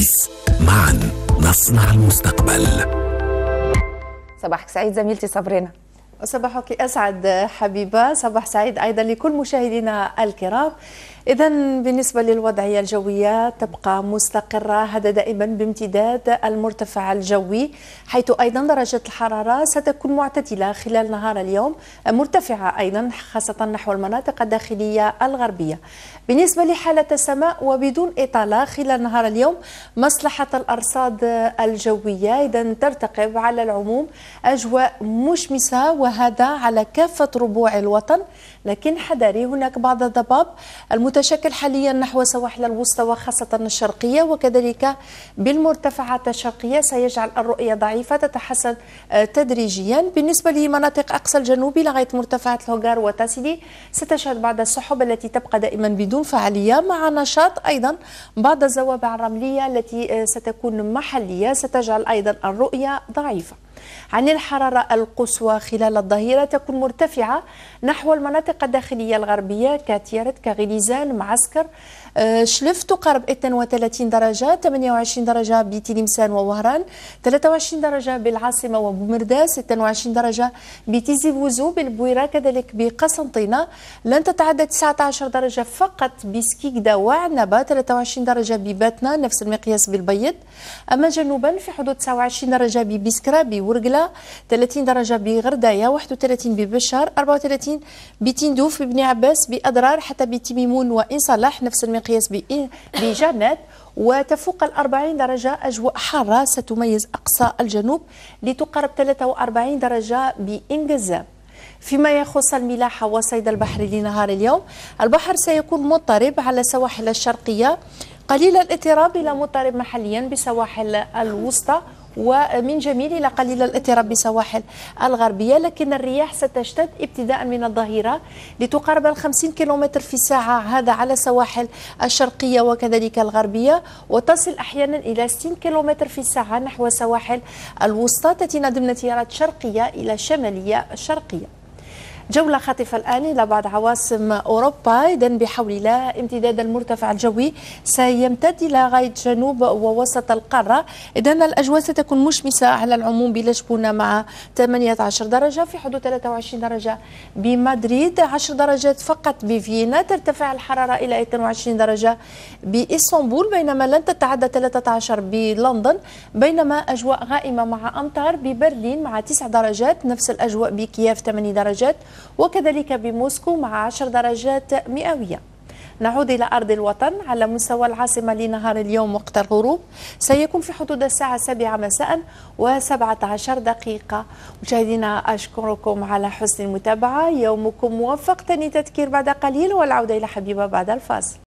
الحديث. معا نصنع المستقبل. صباحك سعيد زميلتي صبرنا. صباحك أسعد حبيبة، صباح سعيد أيضا لكل مشاهدينا الكرام. إذا بالنسبة للوضعية الجوية تبقى مستقرة، هذا دائما بامتداد المرتفع الجوي، حيث أيضا درجة الحرارة ستكون معتدلة خلال نهار اليوم، مرتفعة أيضا خاصة نحو المناطق الداخلية الغربية. بالنسبة لحالة السماء وبدون إطالة خلال نهار اليوم، مصلحة الأرصاد الجوية إذا ترتقب على العموم أجواء مشمسة، وهذا على كافة ربوع الوطن، لكن حذري هناك بعض الضباب المتشكل حاليا نحو سواحل الوسطى وخاصة الشرقية، وكذلك بالمرتفعات الشرقية سيجعل الرؤية ضعيفة، تتحسن تدريجيا. بالنسبة لمناطق أقصى الجنوبي لغاية مرتفعات الهوغار وتاسيدي ستشهد بعض السحب التي تبقى دائما بدون فعالية، مع نشاط أيضا بعض الزوابع الرملية التي ستكون محلية، ستجعل أيضا الرؤية ضعيفة. عن الحرارة القصوى خلال الظهيرة تكون مرتفعة نحو المناطق الداخلية الغربية كتيارت كغليزان معسكر شلف، تقارب 32 درجة، 28 درجة بتلمسان ووهران، 23 درجة بالعاصمة وبومرداس، 26 درجة بتيزي وزو بالبويرة، كذلك بقسنطينة، لن تتعدى 19 درجة فقط بسكيكدة وعنابة، 23 درجة بباتنا، نفس المقياس بالبيض. أما جنوبا في حدود 29 درجة ببسكرة ورقلة، 30 درجة بغرداية، 31 ببشار، 34 بتندوف ببني عباس بأضرار، حتى بتميمون وعين صالح نفس المقياس بجنات، وتفوق 40 درجة أجواء حارة ستميز أقصى الجنوب، لتقرب 43 درجة بإنجزام. فيما يخص الملاحة والصيد البحري لنهار اليوم، البحر سيكون مضطرب على السواحل الشرقية، قليل الاضطراب إلى مضطرب محليا بسواحل الوسطى، ومن جميل إلى قليل الاضطراب بسواحل الغربية، لكن الرياح ستشتد ابتداء من الظهيرة لتقارب 50 كيلومتر في الساعة، هذا على سواحل الشرقية وكذلك الغربية، وتصل أحيانا إلى 60 كيلومتر في الساعة نحو سواحل الوسطى، تأتينا ضمن تيارات شرقية إلى شمالية شرقية. جولة خاطفة الآن إلى بعض عواصم أوروبا، إذا بحول الله امتداد المرتفع الجوي سيمتد إلى غاية جنوب ووسط القارة، إذا الأجواء ستكون مشمسة على العموم بلا جبونة، مع 18 درجة في حدود 23 درجة بمدريد، 10 درجات فقط بفيينا، ترتفع الحرارة إلى 22 درجة بإسطنبول، بينما لن تتعدى 13 بلندن، بينما أجواء غائمة مع أمطار ببرلين مع 9 درجات، نفس الأجواء بكييف 8 درجات، وكذلك بموسكو مع 10 درجات مئوية. نعود إلى أرض الوطن، على مستوى العاصمة لنهار اليوم وقت الغروب سيكون في حدود الساعة 7 مساء و17 دقيقة. مشاهدينا أشكركم على حسن المتابعة، يومكم موفق، تاني تذكير بعد قليل والعودة إلى حبيبة بعد الفاصل.